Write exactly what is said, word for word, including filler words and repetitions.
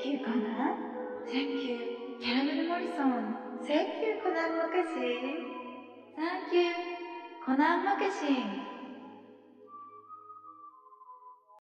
Thank you, Conan. Thank you, Caramel Morrison. Thank you, Connan Mockasin. Thank you, Connan Mockasin.